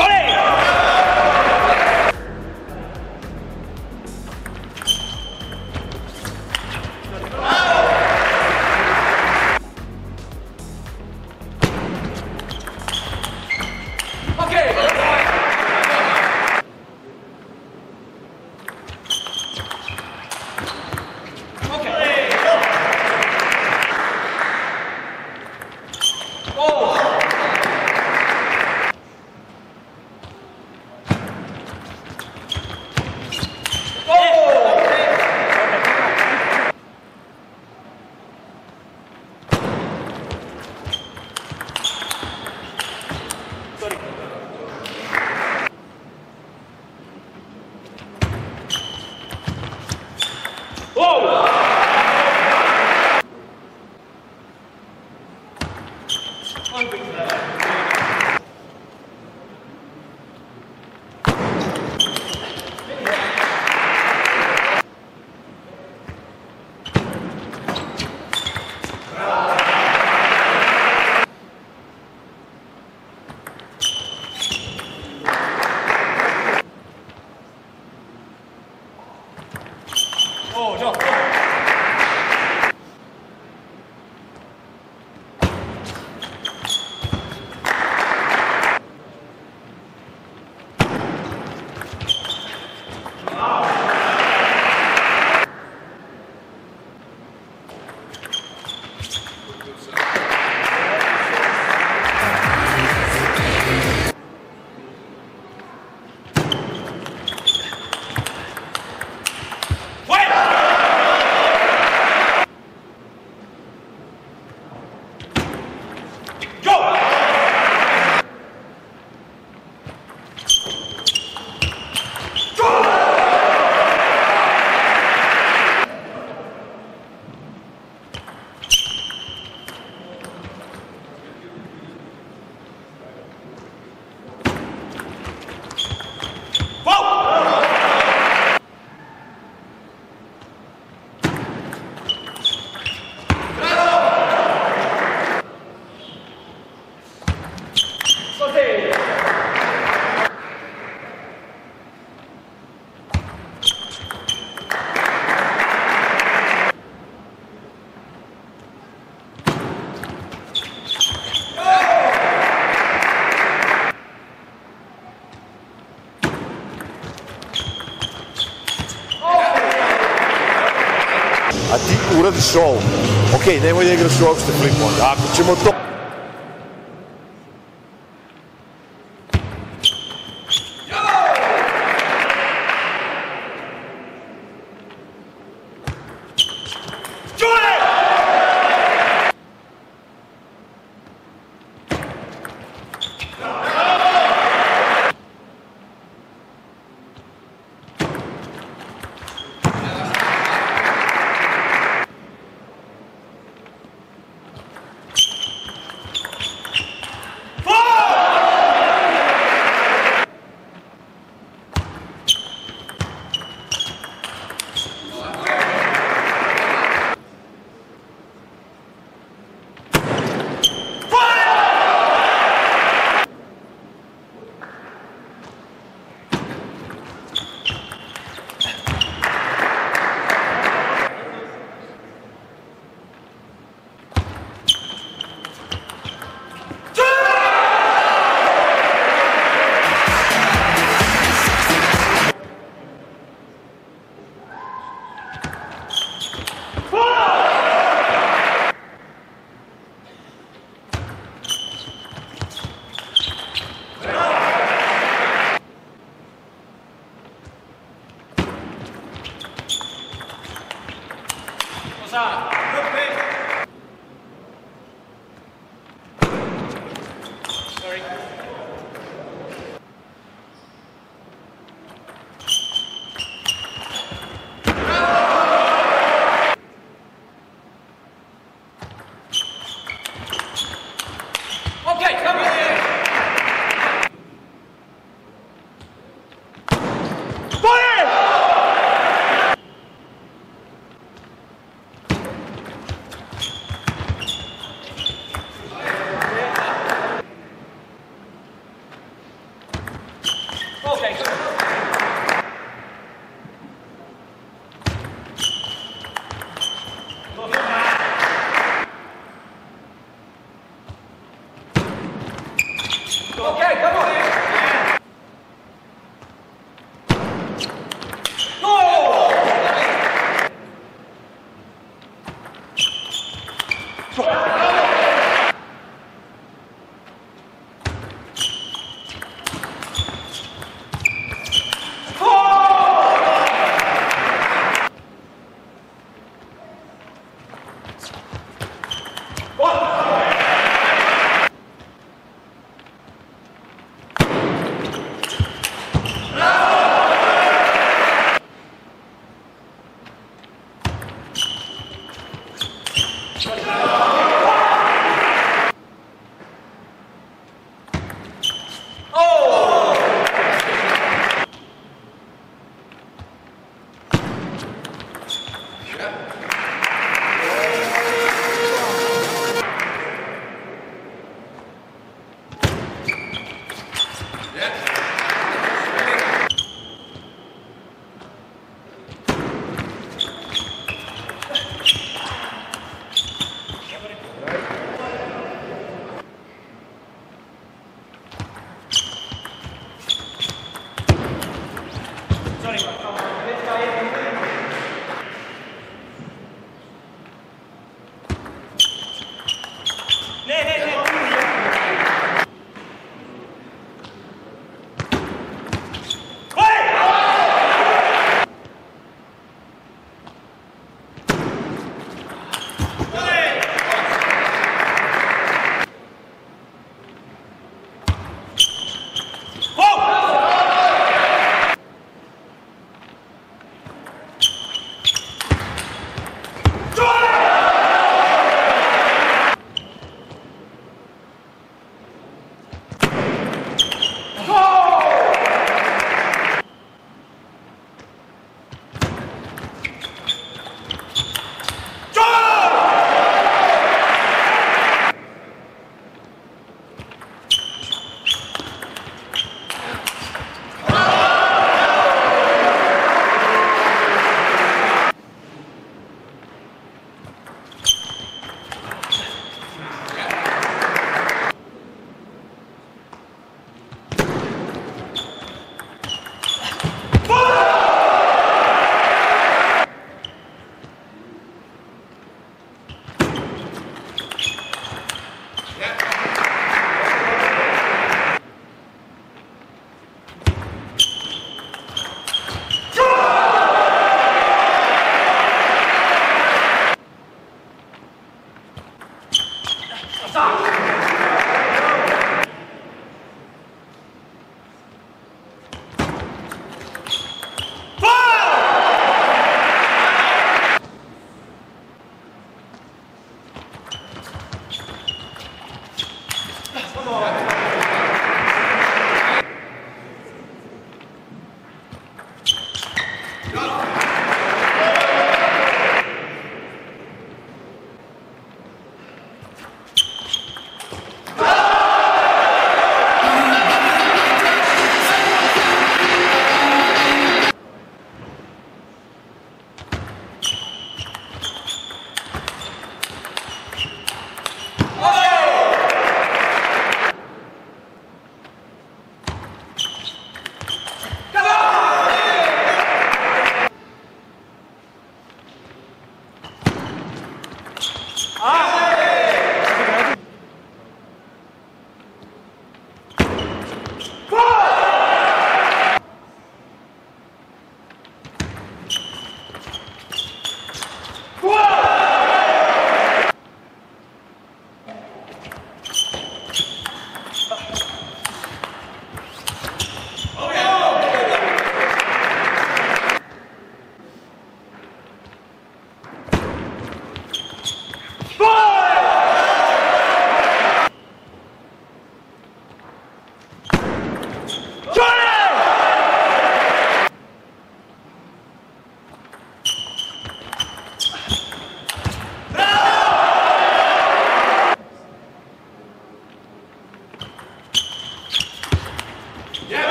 Johnny! A ti uradiš ovo. Ok, nemoj da igraš uopšte flip onda. Ako ćemo to...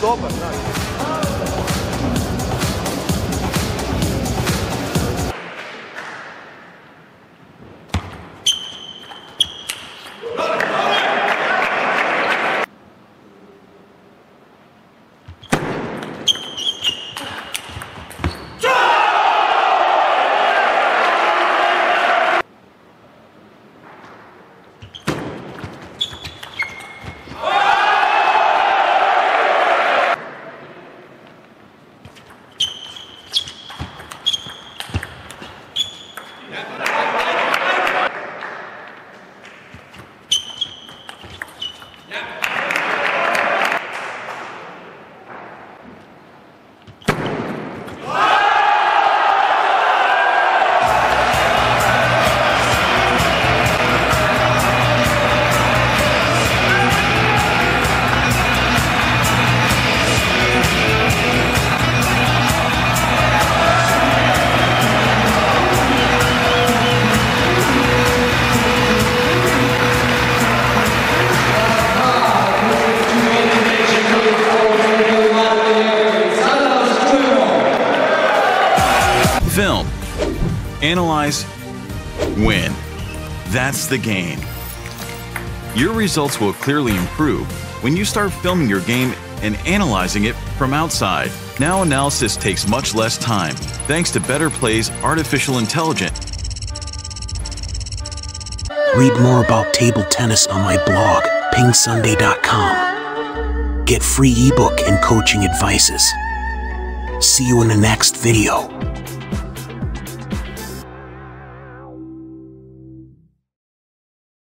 He's open, film, analyze, win. That's the game. Your results will clearly improve when you start filming your game and analyzing it from outside. Now analysis takes much less time thanks to Better Play's artificial intelligence. Read more about table tennis on my blog, pingsunday.com. Get free ebook and coaching advices. See you in the next video.